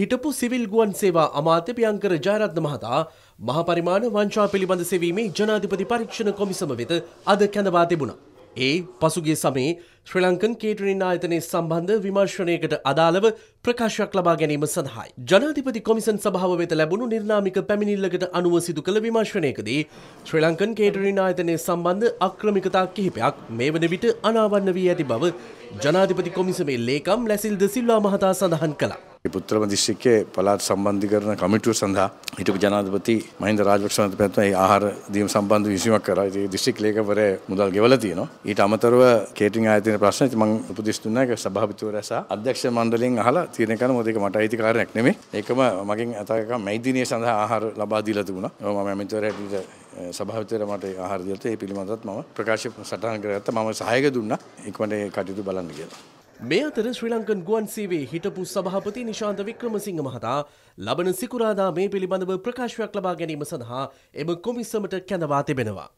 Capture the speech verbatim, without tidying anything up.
හිටපු සිවිල් ගුවන් සේවා අමාත්‍ය පියංකර ජයරත්න මහතා මහපරිමාණ වංචා පිළිබඳ සෙවීමේ ජනාධිපති පරීක්ෂණ කොමිසම වෙත අද කැඳවා තිබුණා. ඒ පසුගිය සමයේ ශ්‍රී ලංකන් කේටරින් ආයතනයේ සම්බන්ධ විමර්ශනයකට අදාළව ප්‍රකාශයක් ලබා ගැනීම සඳහායි ජනාධිපති කොමිසම් සභාව වෙත ලැබුණු නිර්ණාමික පැමිණිල්ලකට අනුව සිදු කළ විමර්ශනයකදී ශ්‍රී ලංකන් කේටරින් ආයතනයේ සම්බන්ධ අක්‍රමිකතා කිහිපයක් මේ වන විට අනාවරණ වී ඇති බව ජනාධිපති කොමිසමේ ලේකම් ලැසිල් ද සිල්වා මහතා සඳහන් කළා. පුත්‍රම දිස්ත්‍රික්කයේ පළාත් සම්බන්ධීකරණ කමිටුව සඳහා හිටපු ජනාධිපති මහින්ද රාජපක්ෂ මහත්මයා මේ ආහාර දීම සම්බන්ධ විසීමක් කරා. ඒ දිස්ත්‍රික් ලේකම්වරයා මුදල් ගෙවලා තියෙනවා. ඊට අමතරව කේටරින් ආයතනයේ ප්‍රශ්න ඉතින් මම උපදෙස් දුන්නා ඒක සභාපතිවරයා සහ අධ්‍යක්ෂ මණ්ඩලයෙන් අහලා තීරණය කරන මොකද ඒක මට අයිති කාරණයක් නෙමෙයි. ඒකම මගෙන් අතකම මේ දිනේ සඳහා ආහාර ලබා දීලා තිබුණා. මම ඇමතිවරයා හිටියට සභාපතිවරයා මට ආහාර දීලා ඒ පිළිබඳවත් මම ප්‍රකාශ සටහන් කරගත්තා. මම සහායක දුන්නා. ඒකමට ඒ කටයුතු බලන්න කියලා. මේ අතර ශ්‍රී ලංකන් ගුවන් සේවයේ හිටපු සභාපති නිශාන්ත වික්‍රමසිංහ මහතා ලබන සිකුරාදා මේ පිළිබඳව ප්‍රකාශයක් ලබා ගැනීම සඳහා එම කොමිසමට කැඳවා තිබෙනවා.